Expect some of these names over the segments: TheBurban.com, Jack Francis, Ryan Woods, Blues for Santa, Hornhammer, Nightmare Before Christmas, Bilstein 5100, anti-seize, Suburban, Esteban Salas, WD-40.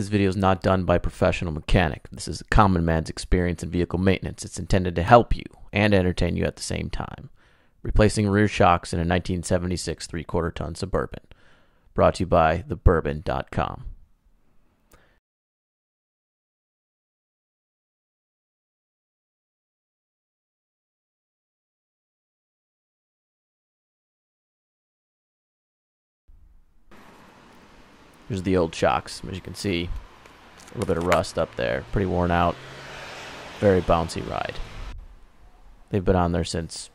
This video is not done by a professional mechanic. This is a common man's experience in vehicle maintenance. It's intended to help you and entertain you at the same time. Replacing rear shocks in a 1976 3/4 ton Suburban. Brought to you by TheBurban.com. There's the old shocks, as you can see. A little bit of rust up there. Pretty worn out. Very bouncy ride. They've been on there since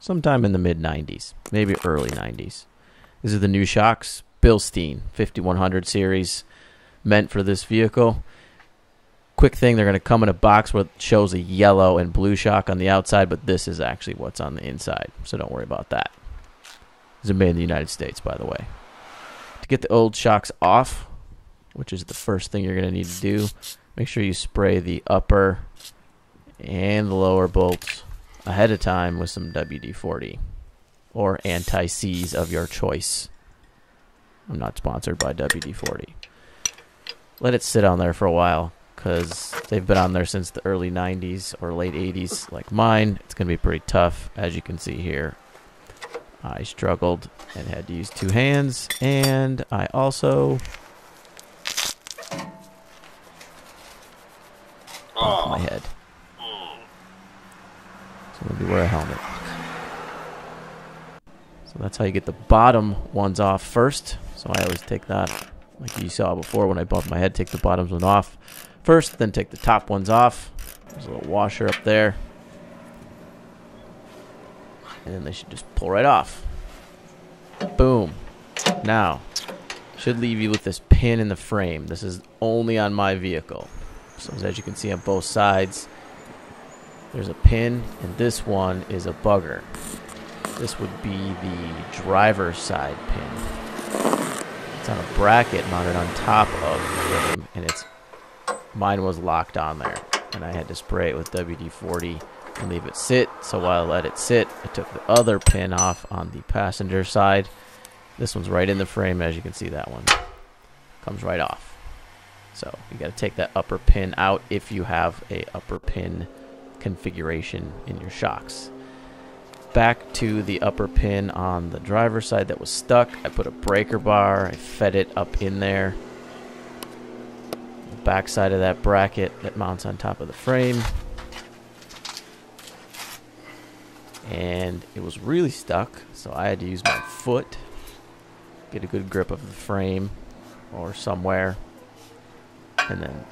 sometime in the mid-90s. Maybe early 90s. These are the new shocks. Bilstein 5100 series. Meant for this vehicle. Quick thing, they're going to come in a box where it shows a yellow and blue shock on the outside, but this is actually what's on the inside. So don't worry about that. These are made in the United States, by the way. To get the old shocks off, which is the first thing you're going to need to do, make sure you spray the upper and the lower bolts ahead of time with some WD-40 or anti-seize of your choice. I'm not sponsored by WD-40. Let it sit on there for a while because they've been on there since the early 90s or late 80s like mine. It's going to be pretty tough, as you can see here. I struggled and had to use two hands, and I also popped my head. So maybe wear a helmet. So that's how you get the bottom ones off first. So I always take that, like you saw before when I bumped my head, take the bottoms one off first, then take the top ones off. There's a little washer up there. And then they should just pull right off. Boom. Now, should leave you with this pin in the frame. This is only on my vehicle. So as you can see on both sides, there's a pin, and this one is a bugger. This would be the driver's side pin. It's on a bracket mounted on top of the frame, and mine was locked on there. And I had to spray it with WD-40. And leave it sit. So while I let it sit, I took the other pin off on the passenger side. This one's right in the frame, as you can see. That one comes right off. So you got to take that upper pin out if you have a upper pin configuration in your shocks. Back to the upper pin on the driver's side that was stuck. I put a breaker bar. I fed it up in there. The back side of that bracket that mounts on top of the frame. And it was really stuck, so I had to use my foot, get a good grip of the frame or somewhere, and then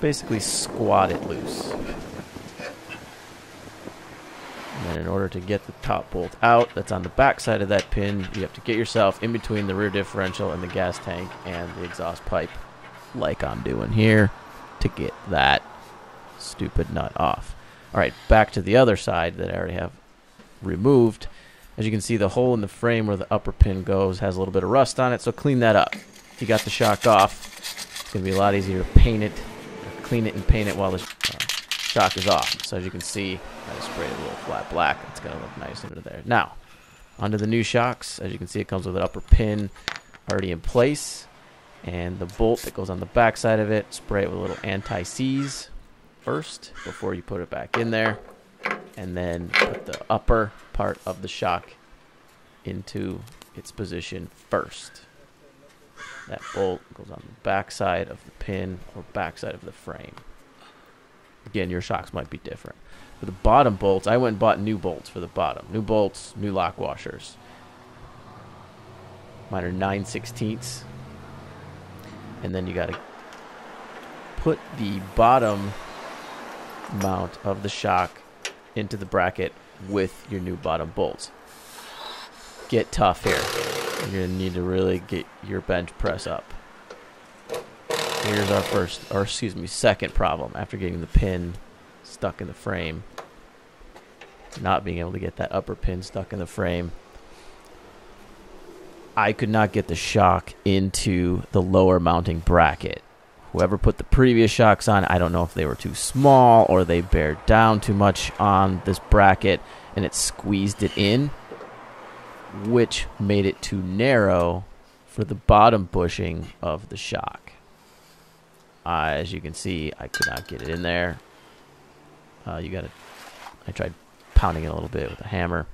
basically squat it loose. And then in order to get the top bolt out that's on the back side of that pin, you have to get yourself in between the rear differential and the gas tank and the exhaust pipe, like I'm doing here, to get that stupid nut off. Alright, back to the other side that I already have removed. As you can see, the hole in the frame where the upper pin goes has a little bit of rust on it, so clean that up. If you got the shock off, it's going to be a lot easier to paint it, clean it and paint it while the shock is off. So as you can see, I just sprayed a little flat black. It's going to look nice under there. Now, onto the new shocks. As you can see, it comes with an upper pin already in place, and the bolt that goes on the back side of it, spray it with a little anti-seize first before you put it back in there, and then put the upper part of the shock into its position first. That bolt goes on the back side of the pin or back side of the frame. Again, your shocks might be different. For the bottom bolts, I went and bought new bolts for the bottom. New bolts, new lock washers. Mine are 9/16ths. And then you got to put the bottom mount of the shock into the bracket with your new bottom bolts. Get tough here. You're gonna need to really get your bench press up. Here's our second problem after getting the pin stuck in the frame. Not being able to get that upper pin stuck in the frame. I could not get the shock into the lower mounting bracket. Whoever put the previous shocks on, I don't know if they were too small or they bared down too much on this bracket and it squeezed it in, which made it too narrow for the bottom bushing of the shock. As you can see, I could not get it in there. I tried pounding it a little bit with a hammer,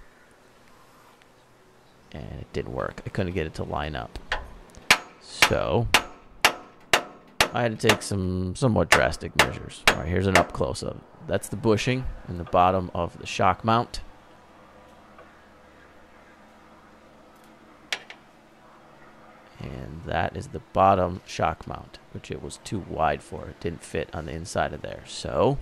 and it didn't work. I couldn't get it to line up. So I had to take some somewhat drastic measures. All right, here's an up close of it. That's the bushing in the bottom of the shock mount. And that is the bottom shock mount, which it was too wide for. It didn't fit on the inside of there. So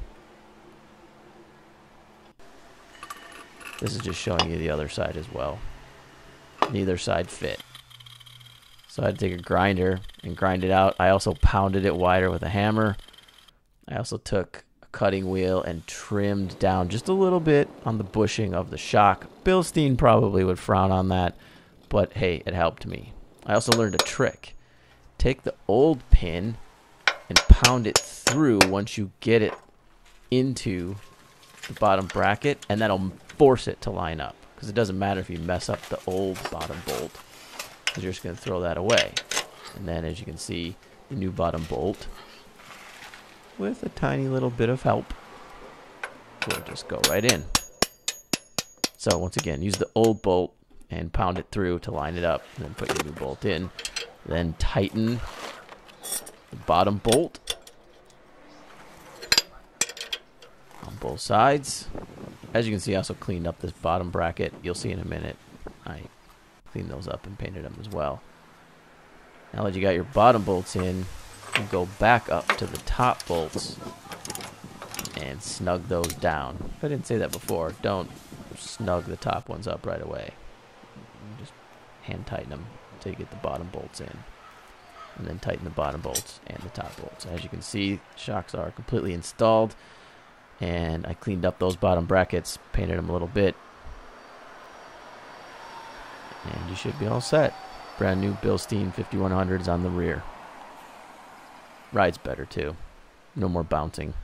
this is just showing you the other side as well. Neither side fit. So I had to take a grinder and grind it out. I also pounded it wider with a hammer. I also took a cutting wheel and trimmed down just a little bit on the bushing of the shock. Bilstein probably would frown on that, but hey, it helped me. I also learned a trick. Take the old pin and pound it through once you get it into the bottom bracket, and that'll force it to line up, because it doesn't matter if you mess up the old bottom bolt. You're just going to throw that away. And then, as you can see, the new bottom bolt, with a tiny little bit of help, will just go right in. So once again, use the old bolt and pound it through to line it up, and then put your new bolt in. Then tighten the bottom bolt on both sides. As you can see, I also cleaned up this bottom bracket. You'll see in a minute I clean those up and painted them as well. Now that you got your bottom bolts in, you go back up to the top bolts and snug those down. I didn't say that before. Don't snug the top ones up right away. Just hand tighten them until you get the bottom bolts in. And then tighten the bottom bolts and the top bolts. As you can see, shocks are completely installed. And I cleaned up those bottom brackets, painted them a little bit. And you should be all set. Brand new Bilstein 5100s on the rear. Rides better too. No more bouncing.